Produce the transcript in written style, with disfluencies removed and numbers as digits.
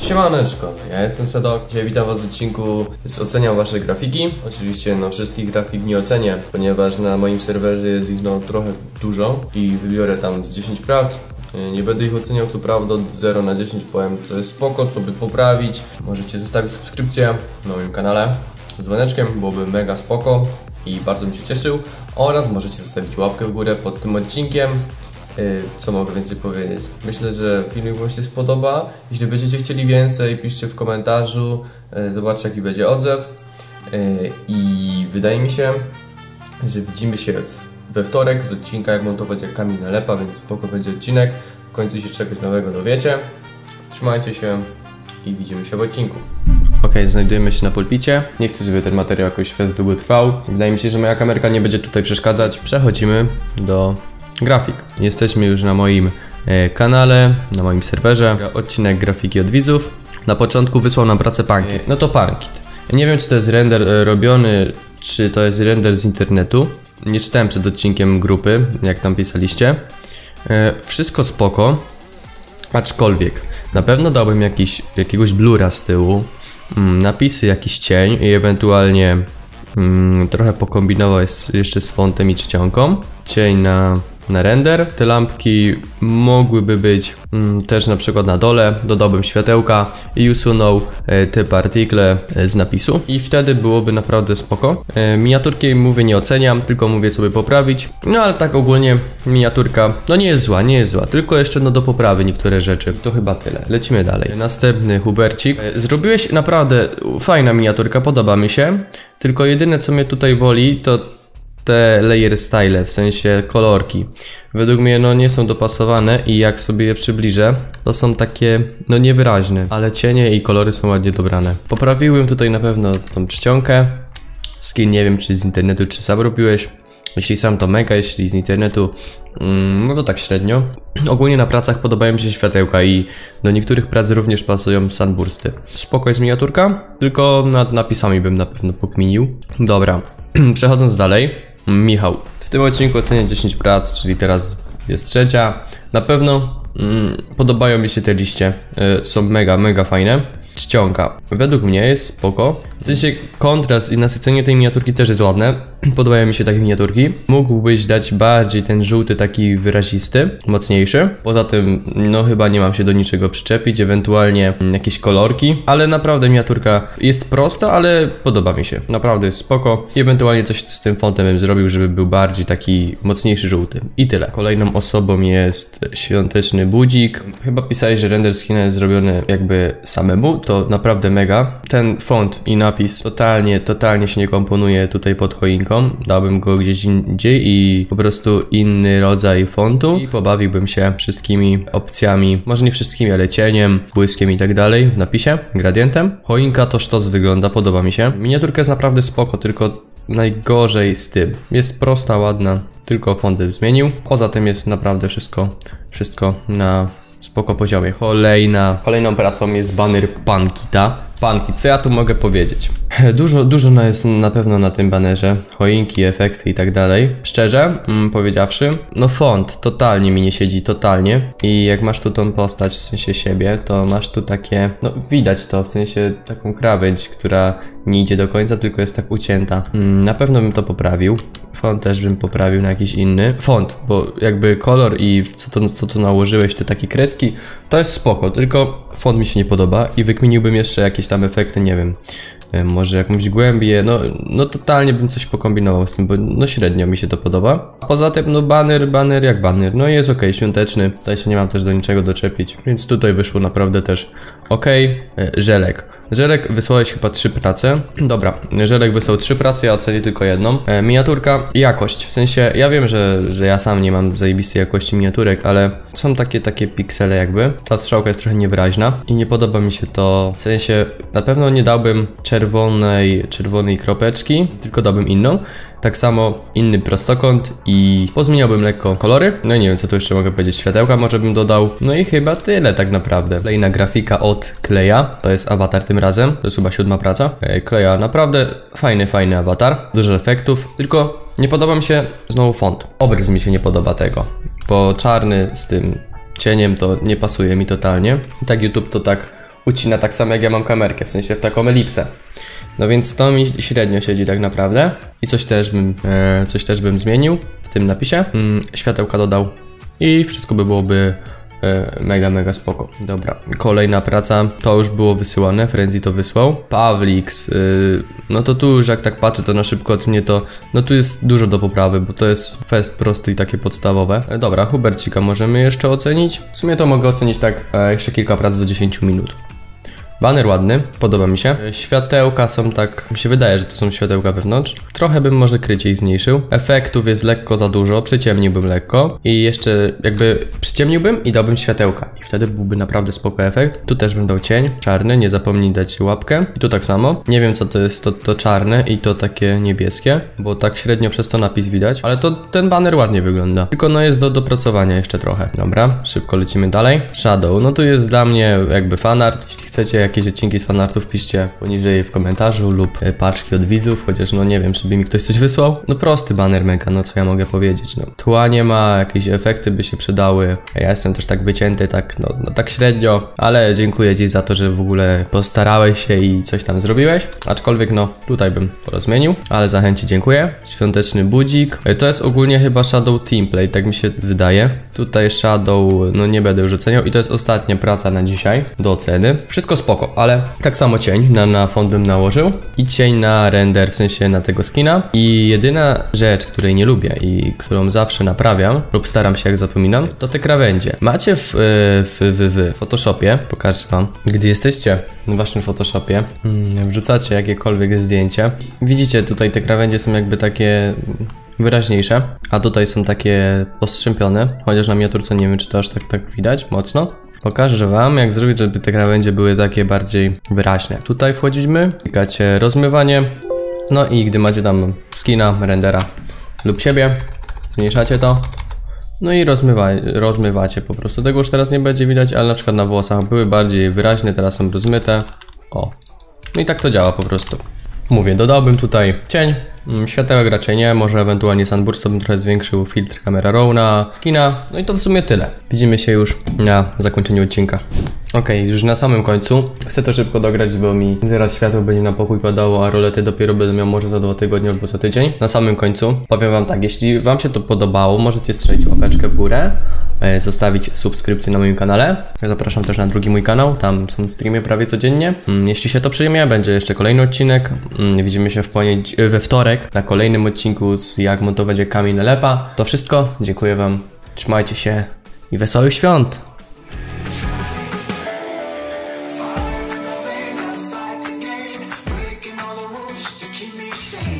Siemaneczko, ja jestem Seedok, dzisiaj witam was w odcinku, oceniam wasze grafiki. Oczywiście wszystkich grafik nie ocenię, ponieważ na moim serwerze jest ich trochę dużo i wybiorę tam z 10 prac. Nie będę ich oceniał, co prawda, od 0 na 10 powiem, co jest spoko, co by poprawić. Możecie zostawić subskrypcję na moim kanale z dzwoneczkiem, byłoby mega spoko i bardzo bym się cieszył. Oraz możecie zostawić łapkę w górę pod tym odcinkiem. Co mogę więcej powiedzieć? Myślę, że filmik wam się spodoba. Jeśli będziecie chcieli więcej, piszcie w komentarzu, zobaczcie jaki będzie odzew. I wydaje mi się, że widzimy się we wtorek z odcinka, jak montować jak Kamil Lepa, więc spoko będzie odcinek. W końcu się czegoś nowego dowiecie. Trzymajcie się i widzimy się w odcinku. Okej, znajdujemy się na pulpicie. Nie chcę, żeby ten materiał jakoś długo trwał. Wydaje mi się, że moja kamerka nie będzie tutaj przeszkadzać. Przechodzimy do grafik. Jesteśmy już na moim kanale, na moim serwerze. Odcinek grafiki od widzów. Na początku wysłał nam pracę Punkit. No to Punkit. Nie wiem, czy to jest render robiony, czy to jest render z internetu. Nie czytałem przed odcinkiem grupy, jak tam pisaliście. Wszystko spoko, aczkolwiek na pewno dałbym jakiegoś blura z tyłu, napisy, jakiś cień i ewentualnie trochę pokombinował jeszcze z fontem i czcionką. Cień na render. Te lampki mogłyby być też na przykład na dole. Dodałbym światełka i usunął te partikle z napisu i wtedy byłoby naprawdę spoko. Miniaturki, mówię, nie oceniam, tylko mówię, co by poprawić. No ale tak ogólnie miniaturka no nie jest zła, tylko jeszcze do poprawy niektóre rzeczy. To chyba tyle, lecimy dalej. Następny Hubercik. Zrobiłeś naprawdę fajna miniaturka, podoba mi się. Tylko jedyne, co mnie tutaj boli, to te layer style, w sensie kolorki. Według mnie nie są dopasowane i jak sobie je przybliżę, to są takie niewyraźne, ale cienie i kolory są ładnie dobrane. Poprawiłem tutaj na pewno tą czcionkę. Skin nie wiem, czy z internetu, czy sam robiłeś. Jeśli sam, to mega, jeśli z internetu, no to tak średnio. Ogólnie na pracach podobają mi się światełka i do niektórych prac również pasują sunbursty. Spoko jest miniaturka, tylko nad napisami bym na pewno pokminił. Dobra, przechodząc dalej, Michał. W tym odcinku ocenię 10 prac, czyli teraz jest trzecia. Na pewno podobają mi się te liście, są mega fajne. Czcionka. Według mnie jest spoko. W sensie kontrast i nasycenie tej miniaturki też jest ładne. Podobają mi się takie miniaturki. Mógłbyś dać bardziej ten żółty, taki wyrazisty, mocniejszy. Poza tym chyba nie mam się do niczego przyczepić, ewentualnie jakieś kolorki. Ale naprawdę miniaturka jest prosta, ale podoba mi się. Naprawdę jest spoko. Ewentualnie coś z tym fontem bym zrobił, żeby był bardziej taki mocniejszy żółty. I tyle. Kolejną osobą jest świąteczny budzik. Chyba pisałeś, że render z Chin jest zrobiony jakby samemu. To naprawdę mega. Ten font i napis totalnie się nie komponuje tutaj pod choinką. Dałbym go gdzieś indziej i po prostu inny rodzaj fontu i pobawiłbym się wszystkimi opcjami, może nie wszystkimi, ale cieniem, błyskiem i tak dalej w napisie, gradientem. Choinka to sztos wygląda, podoba mi się. Miniaturka jest naprawdę spoko, tylko najgorzej z tym. Jest prosta, ładna, tylko font bym zmienił. Poza tym jest naprawdę wszystko na spoko poziomie. Kolejną pracą jest baner Punkita. Punkit, co ja tu mogę powiedzieć? Dużo jest na pewno na tym banerze. Choinki, efekty i tak dalej. Szczerze powiedziawszy, font totalnie mi nie siedzi, totalnie. I jak masz tu tą postać, w sensie siebie, to masz tu takie, widać to, w sensie taką krawędź, która nie idzie do końca, tylko jest tak ucięta. Na pewno bym to poprawił. Font też bym poprawił na jakiś inny. Font, bo jakby kolor i co tu nałożyłeś, te takie kreski, to jest spoko, tylko font mi się nie podoba i wykminiłbym jeszcze jakieś tam efekty, nie wiem, może jakąś głębię, totalnie bym coś pokombinował z tym, bo średnio mi się to podoba. A poza tym baner jak baner, jest ok, świąteczny, tutaj się nie mam też do niczego doczepić, więc tutaj wyszło naprawdę też ok. Żelek, wysłałeś chyba 3 prace. Dobra, Żelek wysłał 3 prace, ja ocenię tylko jedną. Miniaturka, jakość, w sensie ja wiem, że ja sam nie mam zajebistej jakości miniaturek, ale są takie piksele jakby. Ta strzałka jest trochę niewyraźna i nie podoba mi się to, w sensie na pewno nie dałbym czerwonej kropeczki, tylko dałbym inną. Tak samo inny prostokąt i pozmieniałbym lekko kolory. Nie wiem, co tu jeszcze mogę powiedzieć. Światełka może bym dodał. I chyba tyle tak naprawdę. Kolejna grafika od Kleja. To jest awatar tym razem. To jest chyba 7. praca. Kleja naprawdę fajny awatar. Dużo efektów. Tylko nie podoba mi się znowu font. Obrys mi się nie podoba tego. Bo czarny z tym cieniem, to nie pasuje mi totalnie. I tak YouTube to tak ucina, tak samo jak ja mam kamerkę, w sensie w taką elipsę. No więc to mi średnio siedzi tak naprawdę. I coś też bym zmienił w tym napisie. Światełka dodał i wszystko by byłoby mega spoko. Dobra, kolejna praca, to już było wysyłane, Frenzy to wysłał. Pawliks, no to tu już jak tak patrzę, to na szybko ocenię to, no tu jest dużo do poprawy, bo to jest fest prosty i takie podstawowe. Dobra, Hubercika możemy jeszcze ocenić. W sumie to mogę ocenić tak jeszcze kilka prac do 10 minut. Baner ładny, podoba mi się. Światełka są tak, mi się wydaje, że to są światełka wewnątrz. Trochę bym może krycie ich zmniejszył. Efektów jest lekko za dużo, przyciemniłbym lekko. I jeszcze jakby przyciemniłbym i dałbym światełka. I wtedy byłby naprawdę spoko efekt. Tu też bym dał cień czarny, nie zapomnij dać łapkę. I tu tak samo. Nie wiem co to jest, to czarne i to takie niebieskie, bo tak średnio przez to napis widać. Ale to ten baner ładnie wygląda. Tylko no jest do dopracowania jeszcze trochę. Dobra, szybko lecimy dalej. Shadow, no tu jest dla mnie jakby fanart. Jeśli chcecie jakieś odcinki z fanartów, piszcie poniżej w komentarzu lub paczki od widzów, chociaż no nie wiem, żeby mi ktoś coś wysłał. No prosty banner mega, no co ja mogę powiedzieć, no. Tła nie ma, jakieś efekty by się przydały. Ja jestem też tak wycięty, tak no tak średnio, ale dziękuję Ci za to, że w ogóle postarałeś się i coś tam zrobiłeś. Aczkolwiek no, tutaj bym to rozmienił, ale za chęci dziękuję. Świąteczny budzik. To jest ogólnie chyba Shadow Teamplay, tak mi się wydaje. Tutaj Shadow, no nie będę już oceniał i to jest ostatnia praca na dzisiaj do oceny. Wszystko spoko. Ale tak samo cień na font bym nałożył i cień na render, w sensie na tego skina. I jedyna rzecz, której nie lubię i którą zawsze naprawiam lub staram się, jak zapominam, to te krawędzie. Macie w Photoshopie, pokażę wam, gdy jesteście w waszym Photoshopie, wrzucacie jakiekolwiek zdjęcie, widzicie tutaj te krawędzie są jakby takie wyraźniejsze, a tutaj są takie postrzępione, chociaż na miniaturce nie wiem, czy to aż tak widać mocno. Pokażę wam, jak zrobić, żeby te krawędzie były takie bardziej wyraźne. Tutaj wchodzimy, klikacie rozmywanie, no i gdy macie tam skina, rendera lub siebie, zmniejszacie to, no i rozmywacie po prostu. Tego już teraz nie będzie widać, ale na przykład na włosach były bardziej wyraźne, teraz są rozmyte. O, no i tak to działa po prostu. Mówię, dodałbym tutaj cień, światełek raczej nie, może ewentualnie sunburst bym trochę zwiększył, filtr kamera raw na skina, no i to w sumie tyle. Widzimy się już na zakończeniu odcinka. Okej, już na samym końcu. Chcę to szybko dograć, bo mi teraz światło będzie na pokój padało, a rolety dopiero będę miał może za 2 tygodnie albo za tydzień. Na samym końcu powiem wam tak, jeśli wam się to podobało, możecie strzelić łapeczkę w górę, zostawić subskrypcję na moim kanale. Zapraszam też na drugi mój kanał, tam są streamy prawie codziennie. Jeśli się to przyjmie, będzie jeszcze kolejny odcinek. Widzimy się we wtorek na kolejnym odcinku z jak montować jak Kamil Lepa. To wszystko, dziękuję wam, trzymajcie się i wesołych świąt! Keep me safe.